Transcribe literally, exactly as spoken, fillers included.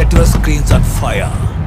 set your screens on fire.